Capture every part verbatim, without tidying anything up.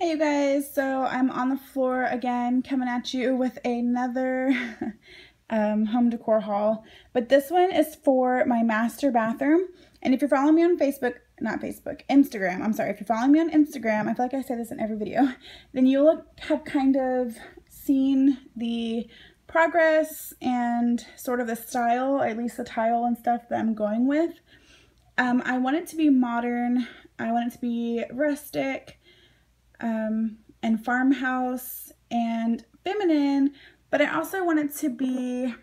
Hey you guys, so I'm on the floor again coming at you with another um, home decor haul, but this one is for my master bathroom. And if you're following me on Facebook, not Facebook, Instagram, I'm sorry, if you're following me on Instagram, I feel like I say this in every video, then you'll have kind of seen the progress and sort of the style, at least the tile and stuff that I'm going with. Um, I want it to be modern, I want it to be rustic, um and farmhouse and feminine, but I also want it to be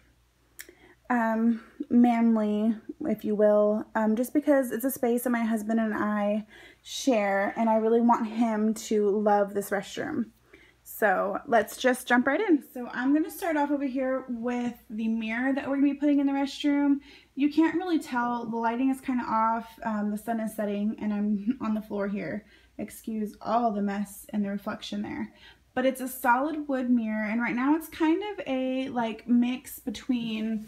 um manly, if you will, um just because it's a space that my husband and I share, and I really want him to love this restroom. So let's just jump right in. So I'm going to start off over here with the mirror that we're going to be putting in the restroom. You can't really tell, the lighting is kind of off, um, the sun is setting and I'm on the floor here. Excuse all the mess and the reflection there. But it's a solid wood mirror, and right now it's kind of a like mix between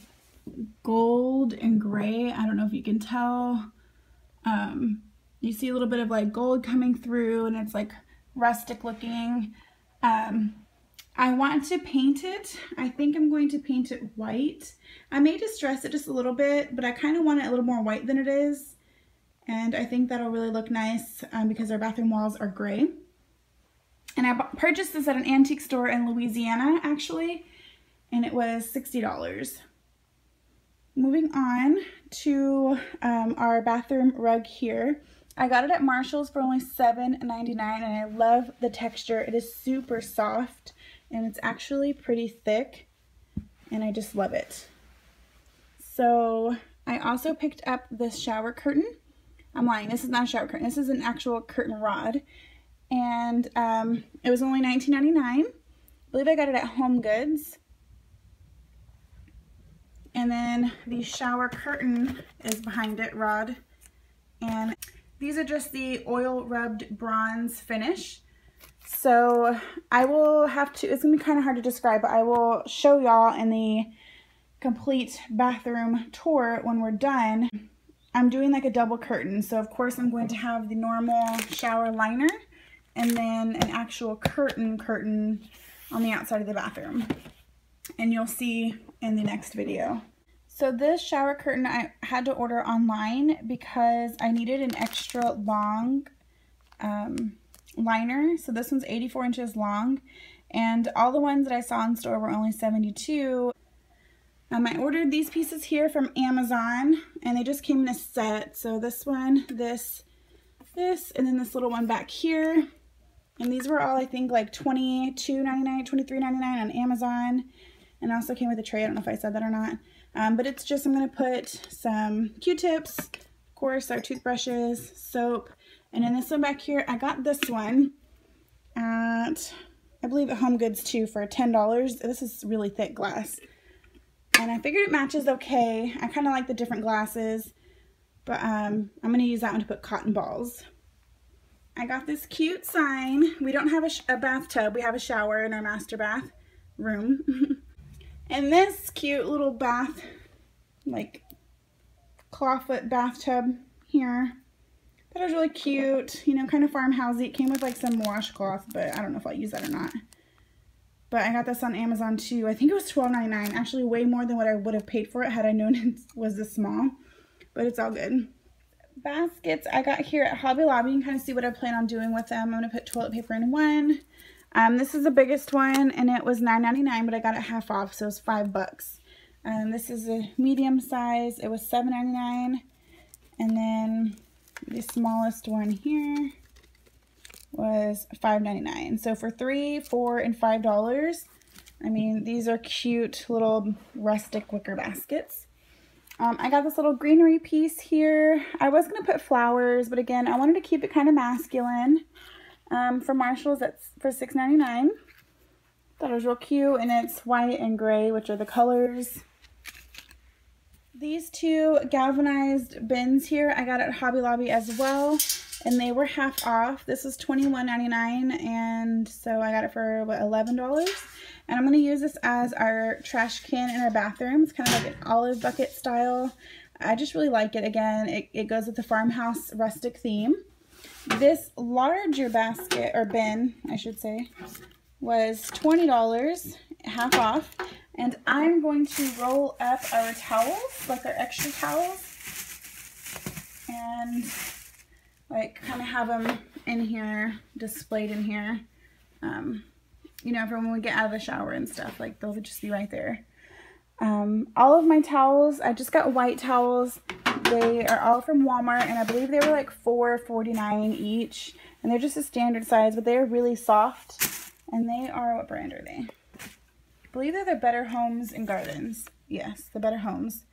gold and gray. I don't know if you can tell. Um, you see a little bit of like gold coming through and it's like rustic looking. Um, I want to paint it. I think I'm going to paint it white. I may distress it just a little bit, but I kind of want it a little more white than it is. And I think that'll really look nice um, because our bathroom walls are gray. And I bought, purchased this at an antique store in Louisiana, actually, and it was sixty dollars. Moving on to um, our bathroom rug here. I got it at Marshall's for only seven ninety-nine, and I love the texture. It is super soft, and it's actually pretty thick, and I just love it. So I also picked up this shower curtain. I'm lying, this is not a shower curtain. This is an actual curtain rod, and um, it was only nineteen ninety-nine. I believe I got it at Home Goods. And then the shower curtain is behind it, rod, and these are just the oil rubbed bronze finish. So I will have to, it's gonna be kind of hard to describe, but I will show y'all in the complete bathroom tour when we're done. I'm doing like a double curtain. So of course I'm going to have the normal shower liner and then an actual curtain curtain on the outside of the bathroom. And you'll see in the next video. So this shower curtain I had to order online because I needed an extra long um, liner. So this one's eighty-four inches long, and all the ones that I saw in store were only seventy-two. Um, I ordered these pieces here from Amazon, and they just came in a set. So this one, this, this, and then this little one back here. And these were all, I think, like twenty-two ninety-nine, twenty-three ninety-nine on Amazon. And also came with a tray. I don't know if I said that or not. Um, but it's just, I'm going to put some Q-tips, of course, our toothbrushes, soap. And then this one back here, I got this one at, I believe at Home Goods too, for ten dollars. This is really thick glass. And I figured it matches okay. I kind of like the different glasses. But um, I'm going to use that one to put cotton balls. I got this cute sign. We don't have a, sh a bathtub. We have a shower in our master bath room. And this cute little bath, like clawfoot bathtub here. That was really cute, you know, kind of farmhousey. It came with like some washcloth, but I don't know if I'll use that or not. But I got this on Amazon too. I think it was twelve ninety-nine, actually way more than what I would have paid for it had I known it was this small, but it's all good. Baskets I got here at Hobby Lobby. You can kind of see what I plan on doing with them. I'm going to put toilet paper in one. Um, this is the biggest one, and it was nine ninety-nine, but I got it half off, so it was five bucks. Um, this is a medium size. It was seven ninety-nine, and then the smallest one here was five ninety-nine. So for three, four, and five dollars, I mean, these are cute little rustic wicker baskets. Um, I got this little greenery piece here. I was going to put flowers, but again, I wanted to keep it kind of masculine. Um, for Marshall's, that's for six ninety-nine. Thought it was real cute, and it's white and gray, which are the colors. These two galvanized bins here, I got at Hobby Lobby as well, and they were half off. This was twenty-one ninety-nine, and so I got it for, what, eleven dollars? And I'm going to use this as our trash can in our bathroom. It's kind of like an olive bucket style. I just really like it. Again, it, it goes with the farmhouse rustic theme. This larger basket, or bin, I should say, was twenty dollars, half off. And I'm going to roll up our towels, like our extra towels, and like kind of have them in here, displayed in here. Um, you know, for when we get out of the shower and stuff, like they'll just be right there. Um, all of my towels, I just got white towels. They are all from Walmart, and I believe they were like four forty-nine each. And they're just a standard size, but they are really soft. And they are, what brand are they? I believe they're the Better Homes and Gardens. Yes, the Better Homes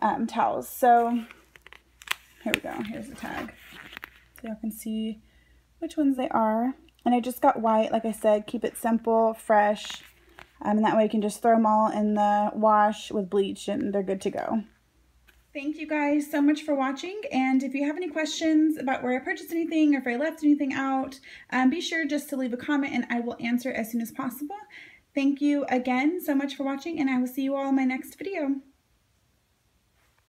um, towels. So here we go. Here's the tag. So y'all can see which ones they are. And I just got white, like I said, keep it simple, fresh. Um, and that way you can just throw them all in the wash with bleach and they're good to go. Thank you guys so much for watching. And if you have any questions about where I purchased anything or if I left anything out, um, be sure just to leave a comment and I will answer as soon as possible. Thank you again so much for watching, and I will see you all in my next video.